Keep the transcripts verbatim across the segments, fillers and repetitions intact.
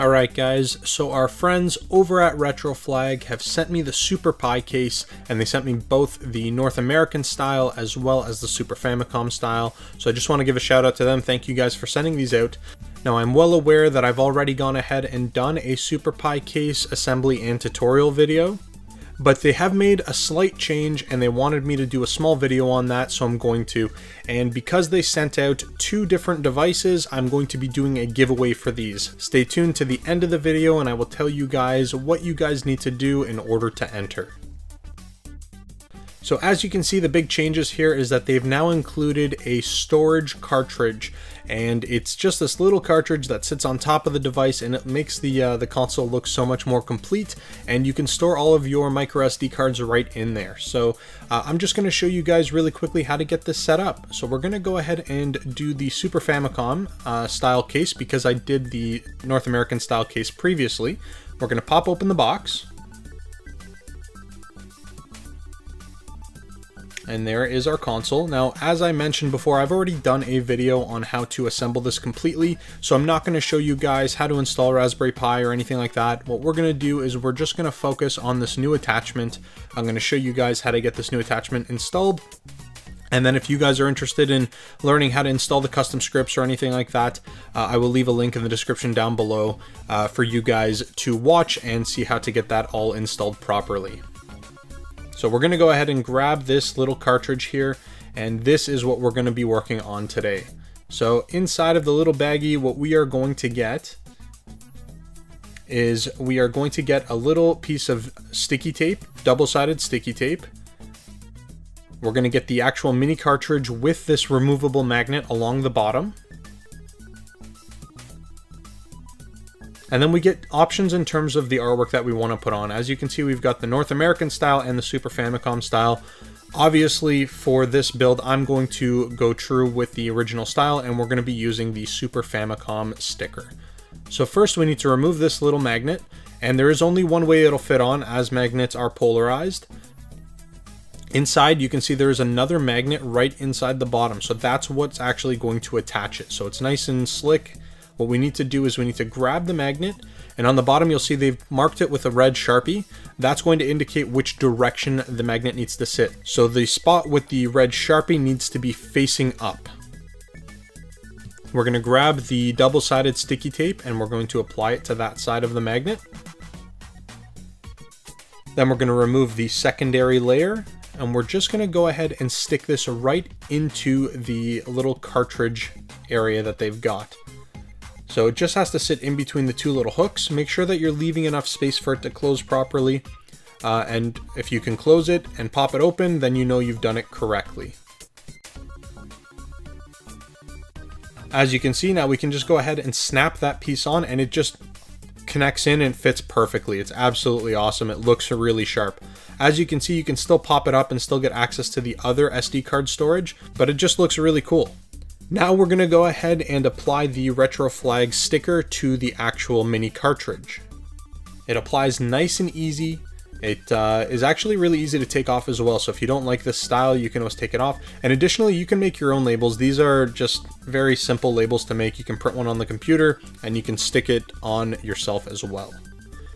Alright guys, so our friends over at RetroFlag have sent me the SuperPi case, and they sent me both the North American style as well as the Super Famicom style, so I just want to give a shout out to them. Thank you guys for sending these out. Now I'm well aware that I've already gone ahead and done a SuperPi case assembly and tutorial video, but they have made a slight change and they wanted me to do a small video on that, so I'm going to. And because they sent out two different devices, I'm going to be doing a giveaway for these. Stay tuned to the end of the video and I will tell you guys what you guys need to do in order to enter. So as you can see, the big changes here is that they've now included a storage cartridge, and it's just this little cartridge that sits on top of the device, and it makes the uh, the console look so much more complete, and you can store all of your micro S D cards right in there. So uh, I'm just going to show you guys really quickly how to get this set up. So we're going to go ahead and do the Super Famicom uh, style case because I did the North American style case previously. We're going to pop open the box. And there is our console. Now, as I mentioned before, I've already done a video on how to assemble this completely, so I'm not gonna show you guys how to install Raspberry Pi or anything like that. What we're gonna do is we're just gonna focus on this new attachment. I'm gonna show you guys how to get this new attachment installed. And then if you guys are interested in learning how to install the custom scripts or anything like that, uh, I will leave a link in the description down below uh, for you guys to watch and see how to get that all installed properly. So we're going to go ahead and grab this little cartridge here, and this is what we're going to be working on today. So inside of the little baggie, what we are going to get is we are going to get a little piece of sticky tape, double-sided sticky tape. We're going to get the actual mini cartridge with this removable magnet along the bottom. And then we get options in terms of the artwork that we want to put on. As you can see, we've got the North American style and the Super Famicom style. Obviously, for this build, I'm going to go true with the original style, and we're going to be using the Super Famicom sticker. So first, we need to remove this little magnet, and there is only one way it'll fit on, as magnets are polarized. Inside, you can see there is another magnet right inside the bottom, so that's what's actually going to attach it. So it's nice and slick. What we need to do is we need to grab the magnet, and on the bottom you'll see they've marked it with a red Sharpie. That's going to indicate which direction the magnet needs to sit. So the spot with the red Sharpie needs to be facing up. We're going to grab the double-sided sticky tape and we're going to apply it to that side of the magnet. Then we're going to remove the secondary layer, and we're just going to go ahead and stick this right into the little cartridge area that they've got. So it just has to sit in between the two little hooks. Make sure that you're leaving enough space for it to close properly. Uh, and if you can close it and pop it open, then you know you've done it correctly. As you can see, now we can just go ahead and snap that piece on, and it just connects in and fits perfectly. It's absolutely awesome. It looks really sharp. As you can see, you can still pop it up and still get access to the other S D card storage, but it just looks really cool. Now we're going to go ahead and apply the RetroFlag sticker to the actual mini cartridge. It applies nice and easy. It uh, is actually really easy to take off as well, so if you don't like this style, you can always take it off. And additionally, you can make your own labels. These are just very simple labels to make. You can print one on the computer, and you can stick it on yourself as well.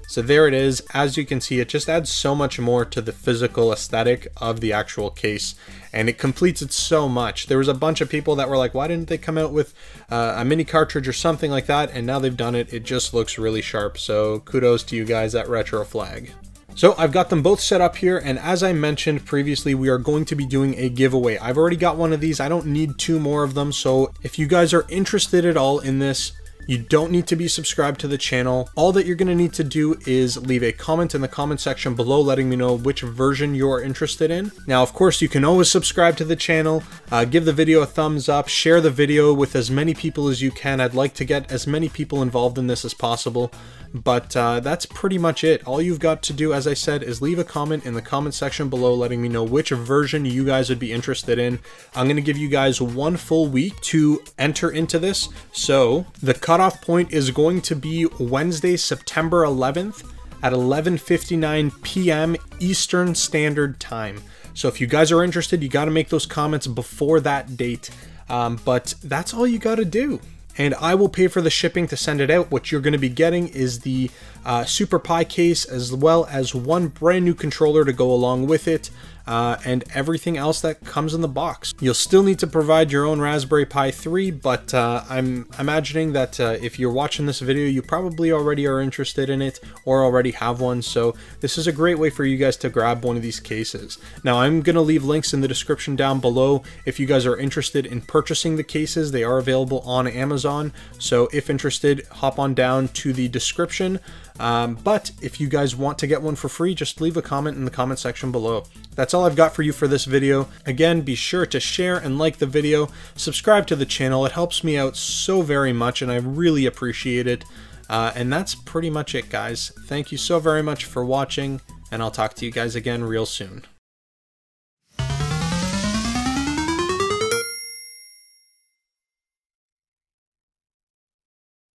So there it is. As you can see, it just adds so much more to the physical aesthetic of the actual case, and it completes it so much. There was a bunch of people that were like, why didn't they come out with uh, a mini cartridge or something like that? And now they've done it. It just looks really sharp. So kudos to you guys at RetroFlag. So I've got them both set up here, and as I mentioned previously, we are going to be doing a giveaway. I've already got one of these. I don't need two more of them. So if you guys are interested at all in this, you don't need to be subscribed to the channel. All that you're going to need to do is leave a comment in the comment section below letting me know which version you're interested in. Now, of course, you can always subscribe to the channel, uh, give the video a thumbs up, share the video with as many people as you can. I'd like to get as many people involved in this as possible, but uh, that's pretty much it. All you've got to do, as I said, is leave a comment in the comment section below letting me know which version you guys would be interested in. I'm going to give you guys one full week to enter into this, so the cutoff point is going to be Wednesday, September eleventh at eleven fifty-nine p m Eastern Standard Time. So if you guys are interested, you got to make those comments before that date. Um, but that's all you got to do. and I will pay for the shipping to send it out. What you're going to be getting is the uh, SuperPi case, as well as one brand new controller to go along with it, uh, and everything else that comes in the box. You'll still need to provide your own Raspberry Pi three, but uh, I'm imagining that uh, if you're watching this video, you probably already are interested in it or already have one, so this is a great way for you guys to grab one of these cases. Now, I'm going to leave links in the description down below if you guys are interested in purchasing the cases. They are available on Amazon, so if interested, hop on down to the description. Um, but if you guys want to get one for free, just leave a comment in the comment section below. That's all I've got for you for this video. Again, be sure to share and like the video, subscribe to the channel. It helps me out so very much and I really appreciate it. Uh, and that's pretty much it, guys. Thank you so very much for watching, and I'll talk to you guys again real soon.